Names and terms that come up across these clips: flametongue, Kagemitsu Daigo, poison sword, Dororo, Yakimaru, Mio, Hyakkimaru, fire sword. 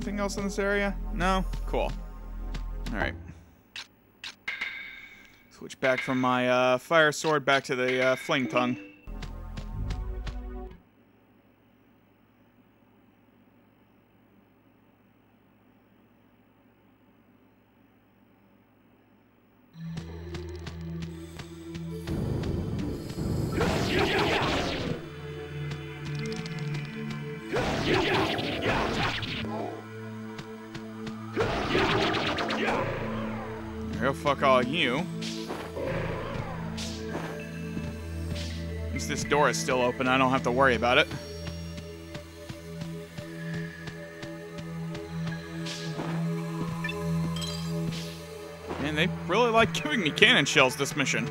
Anything else in this area? No? Cool. Alright. Switch back from my fire sword back to the flametongue. Go fuck all you. At least this door is still open. I don't have to worry about it. Man, they really like giving me cannon shells this mission.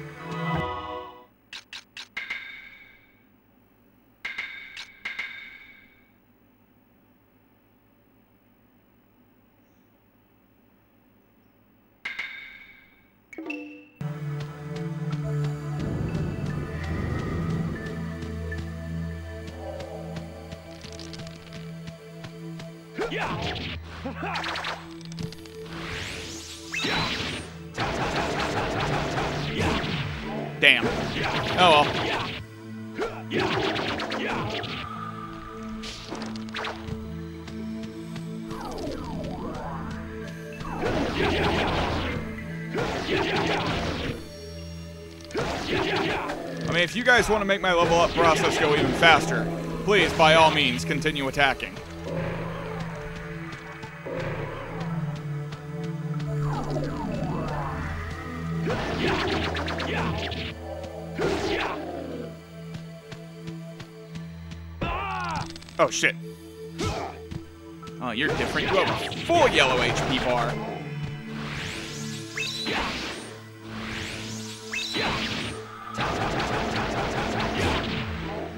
Damn. Oh well. I mean, if you guys want to make my level up process go even faster, please, by all means, continue attacking. Oh, shit. Oh, you're different. You have a full yellow HP bar.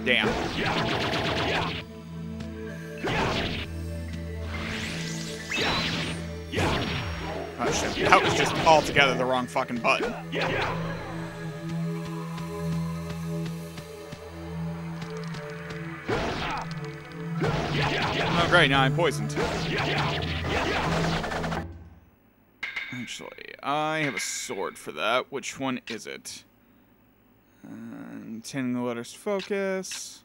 Damn. Oh, shit. That was just altogether the wrong fucking button. Oh, great, now I'm poisoned. Actually, I have a sword for that. Which one is it? 10 letters focus.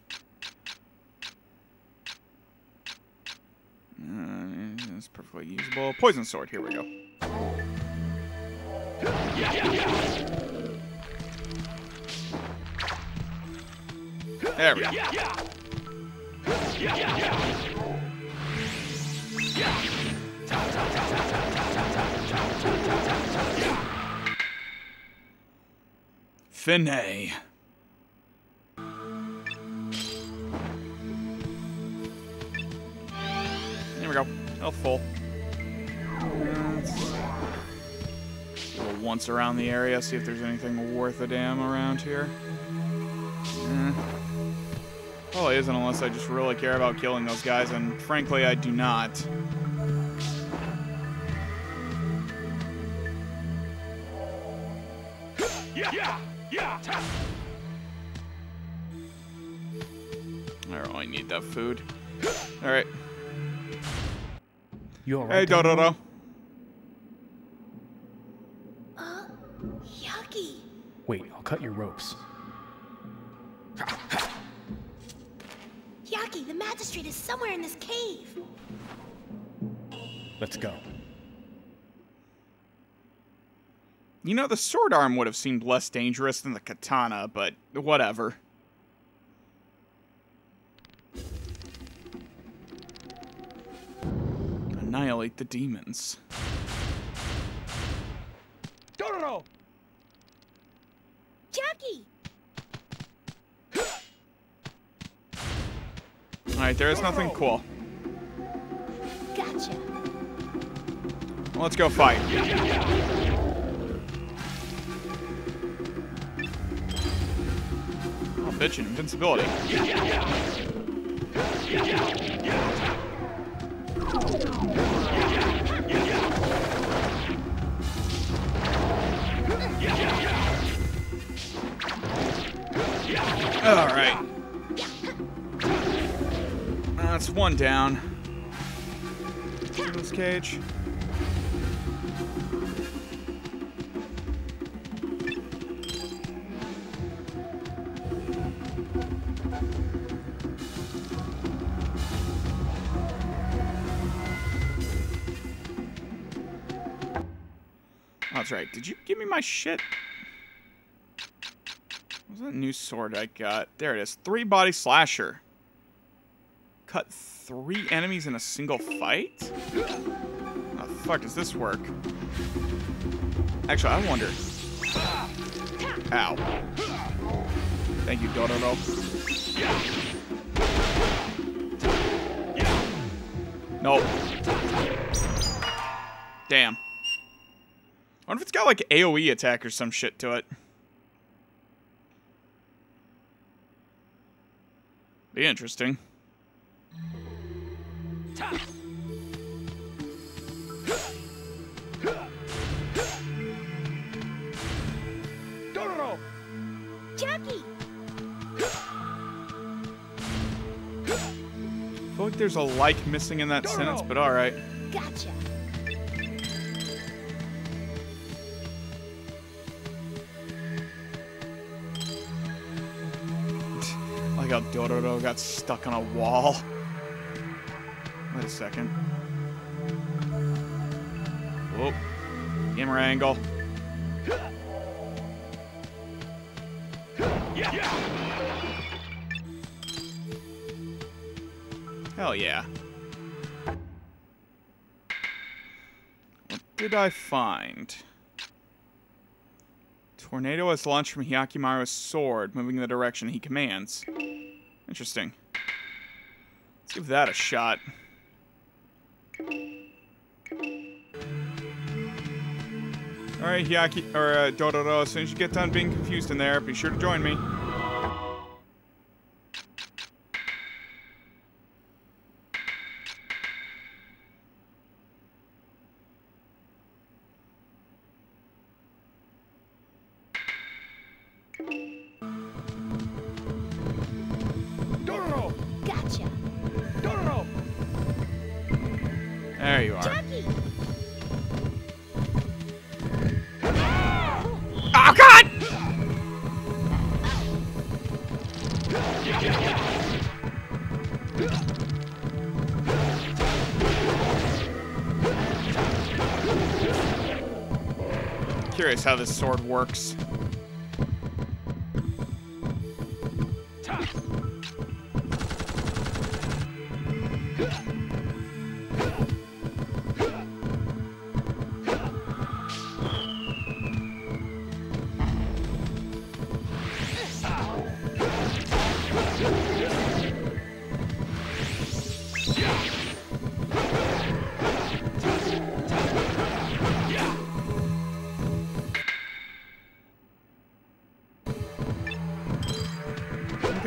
It's perfectly usable. Poison sword, here we go. There we go. Finay. There we go. Health full. Once around the area, see if there's anything worth a damn around here. Probably isn't, unless I just really care about killing those guys, and frankly, I do not. I really need that food. All right. You all right? Hey, Dororo. Yaki. Wait, I'll cut your ropes. The magistrate is somewhere in this cave. Let's go. You know, the sword arm would have seemed less dangerous than the katana, but whatever. Annihilate the demons. Dororo! Jackie! Alright, there is nothing cool. Gotcha. Well, let's go fight. Oh, bitchin', invincibility. Alright. That's one down. in this cage. That's right. Did you give me my shit? What was that new sword I got? There it is. 3-body slasher. Cut 3 enemies in a single fight? How the fuck does this work? Actually, I wonder. Ow. Thank you, Dororo. Nope. Damn. I wonder if it's got, like, AoE attack or some shit to it. Be interesting. Dororo! Jackie! I feel like there's a like missing in that Dororo. Sentence, but alright. Gotcha. How Dororo got stuck on a wall. Wait a second. Whoop. Camera angle. Hell yeah. What did I find? Tornado is launched from Hyakkimaru's sword, moving in the direction he commands. Interesting. Let's give that a shot. Alright, Dororo, as soon as you get done being confused in there, be sure to join me. There you are. Jackie. Oh God! Curious how this sword works.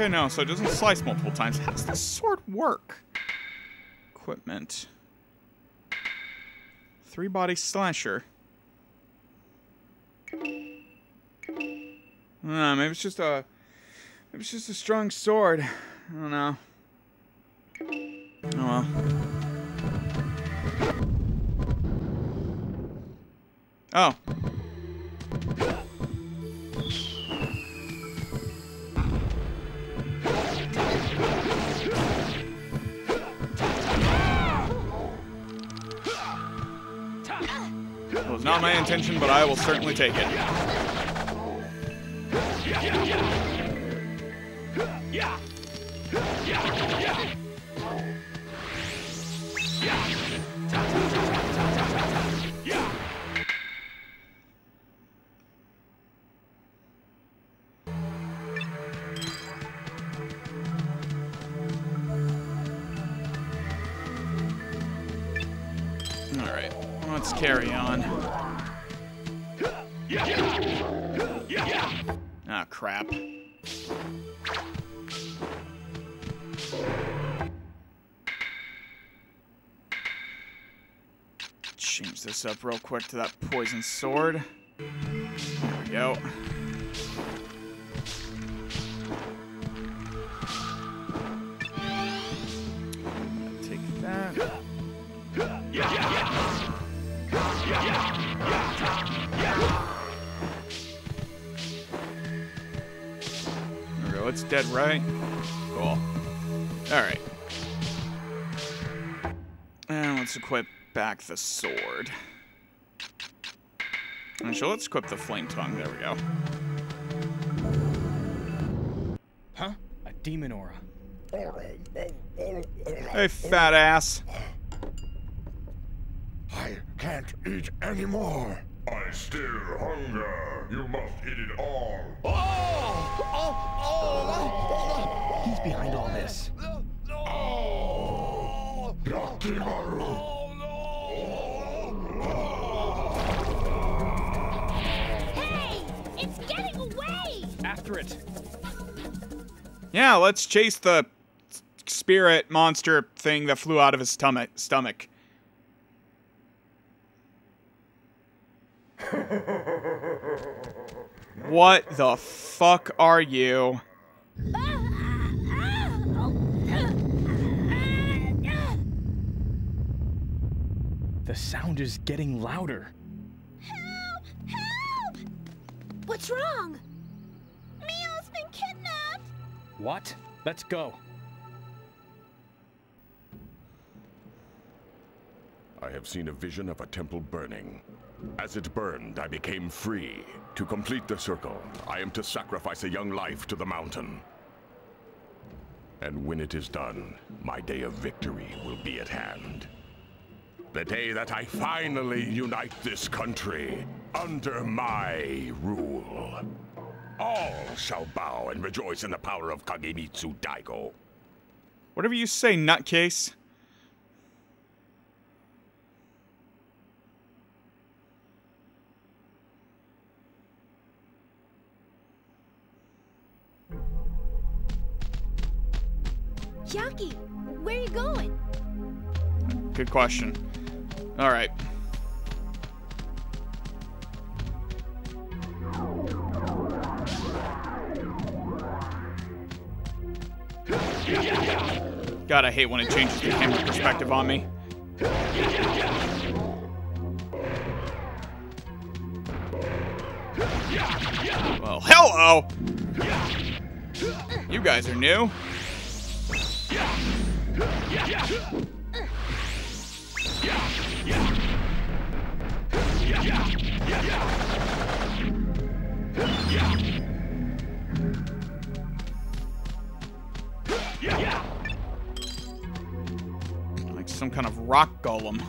Okay, no, so it doesn't slice multiple times. How does this sword work? Equipment. 3-body slasher. Maybe it's just a... Maybe it's just a strong sword. I don't know. Oh well. Oh. Not my intention, but I will certainly take it. All right, let's carry on. Ah, crap. Change this up real quick to that poison sword. There we go. Take that. dead, right? Cool. Alright. And let's equip back the sword. And so let's equip the flametongue. There we go. Huh? A demon aura. Hey, fat ass. I can't eat anymore. I still hunger. You must eat it all. Oh! Oh! Oh! He's behind all this. Oh! Yakimaru. Oh, no. Hey! It's getting away! After it. Yeah, let's chase the spirit monster thing that flew out of his stomach. What the fuck are you? The sound is getting louder. Help! Help! What's wrong? Mio's been kidnapped! What? Let's go. I have seen a vision of a temple burning. As it burned, I became free. To complete the circle, I am to sacrifice a young life to the mountain. And when it is done, my day of victory will be at hand. The day that I finally unite this country under my rule. All shall bow and rejoice in the power of Kagemitsu Daigo. Whatever you say, nutcase. Yaki, where are you going? Good question. All right. God, I hate when it changes the camera perspective on me. Well, hello! You guys are new. Like some kind of rock golem.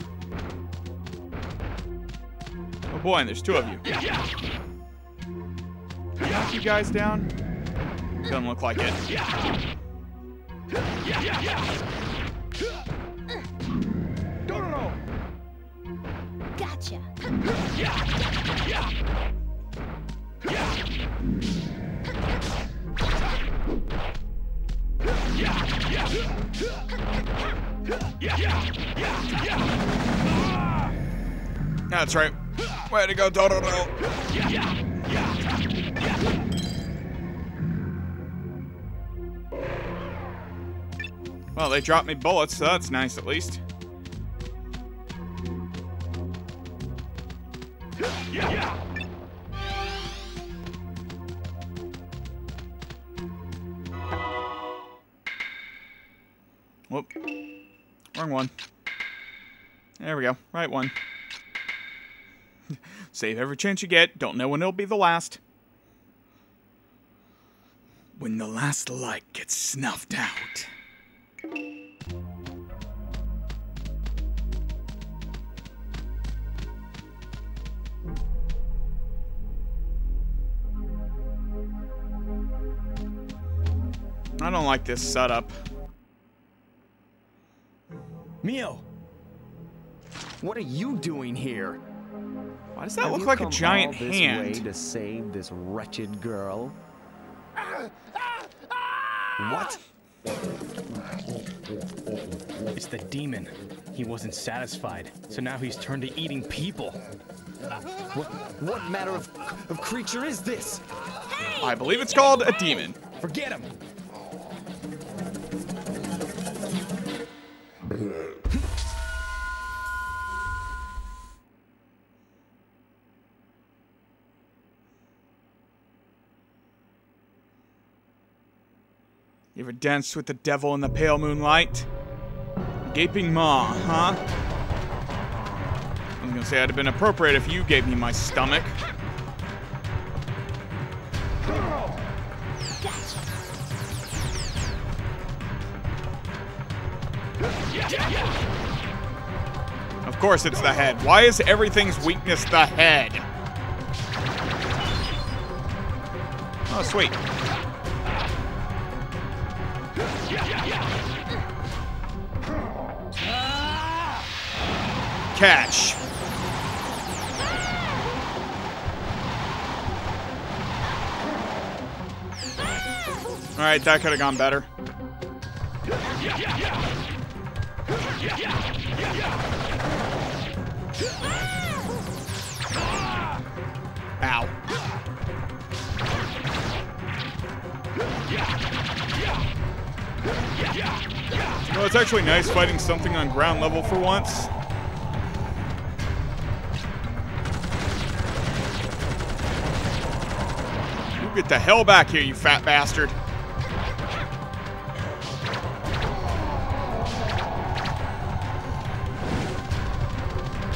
Oh boy, and there's two of you. Knock you guys down? Doesn't look like it. Dororo! Gotcha! That's right. Way to go, Dororo! Well, they dropped me bullets, so that's nice at least. Whoop. Wrong one. There we go. Right one. Save every chance you get. Don't know when it'll be the last. When the last light gets snuffed out. I don't like this setup. Mio! What are you doing here? Why does that look like a giant hand? Have you come all this way to save this wretched girl? What? It's the demon. He wasn't satisfied, so now he's turned to eating people. What matter of creature is this? Hey, I believe it's called a demon. Forget him! You ever danced with the devil in the pale moonlight? Gaping maw, huh? I was gonna say I'd have been appropriate if you gave me my stomach. Of course it's the head. Why is everything's weakness the head? Oh, sweet. Catch. All right, that could have gone better. Ow. No, it's actually nice fighting something on ground level for once. You get the hell back here, you fat bastard.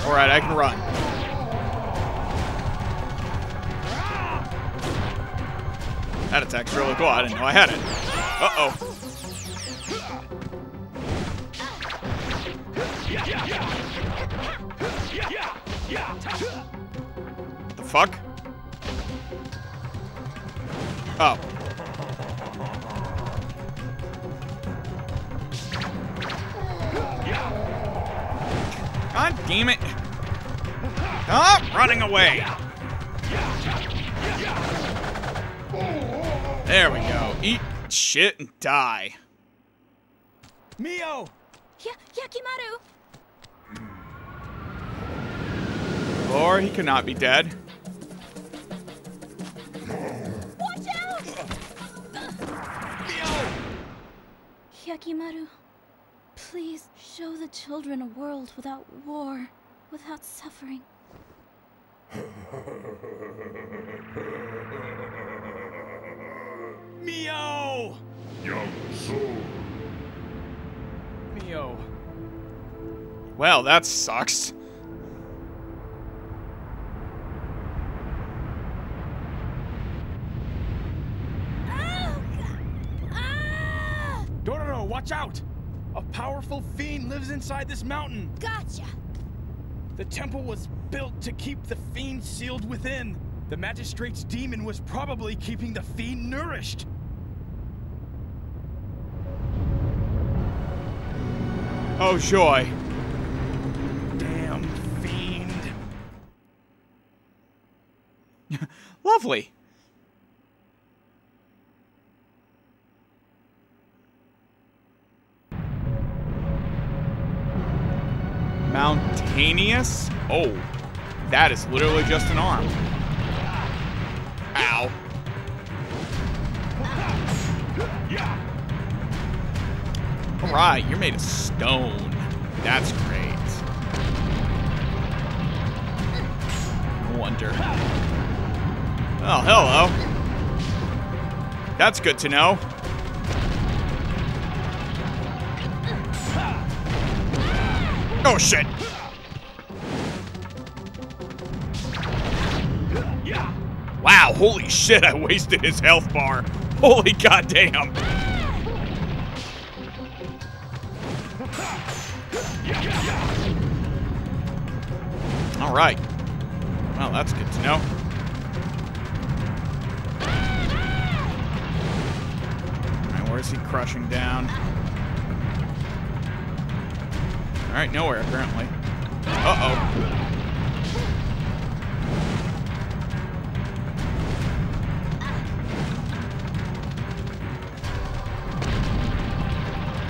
Alright, I can run. That attack's really cool. I didn't know I had it. Uh-oh. The fuck? Oh. God damn it. Stop running away. There we go. Eat shit and die. Mio! Yakimaru! Or he could not be dead. Watch out! Mio! Yakimaru, please show the children a world without war, without suffering. Mio! Mio. Well, that sucks. Oh, ah! Dororo, watch out! A powerful fiend lives inside this mountain. Gotcha. The temple was built to keep the fiend sealed within. The magistrate's demon was probably keeping the fiend nourished. Oh, joy. Damn fiend. Lovely. Mountaneous? Oh, that is literally just an arm. Ow. Alright, you're made of stone. That's great. No wonder. Oh, hello. That's good to know. Oh, shit. Wow, holy shit, I wasted his health bar. Holy goddamn. All right. Well, that's good to know. All right, where is he crushing down? All right, nowhere, apparently. Uh-oh.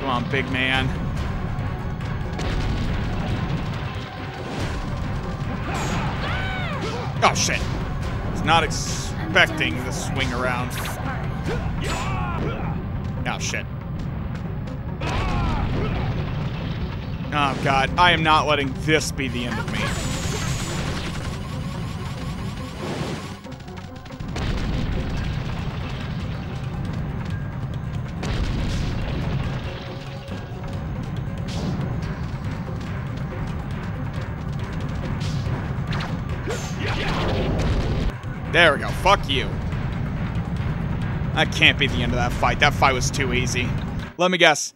Come on, big man. Oh, shit. I was not expecting the swing around. Oh, shit. Oh, God. I am not letting this be the end of me. There we go. Fuck you. That can't be the end of that fight. That fight was too easy. Let me guess.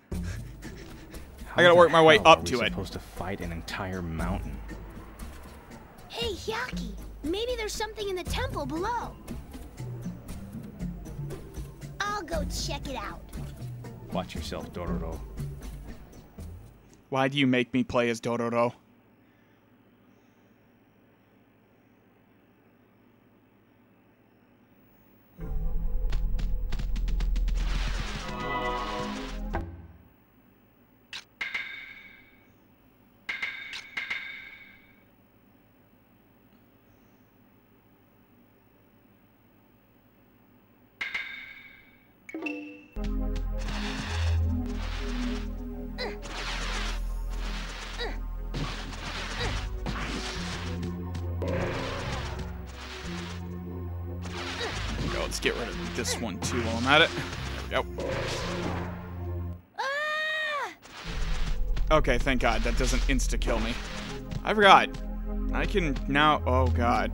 I gotta work my way up to it. How are we supposed to fight an entire mountain? Hey, Hyakki. Maybe there's something in the temple below. I'll go check it out. Watch yourself, Dororo. Why do you make me play as Dororo? Let's get rid of this one too while I'm at it. There we go. Okay, thank God. That doesn't insta-kill me. I forgot. I can now... Oh, God.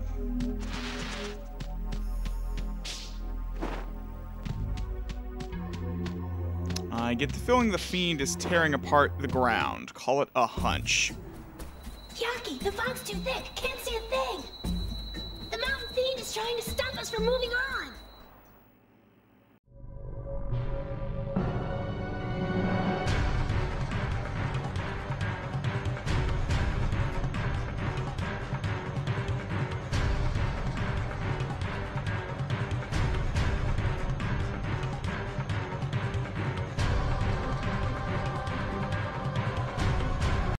I get the feeling the fiend is tearing apart the ground. Call it a hunch. Hyakki, the fog's too thick. Can't see a thing. The mountain fiend is trying to stop us from moving on.